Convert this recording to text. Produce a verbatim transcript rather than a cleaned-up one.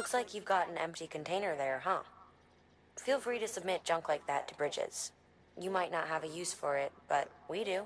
Looks like you've got an empty container there, huh? Feel free to submit junk like that to Bridges. You might not have a use for it, but we do.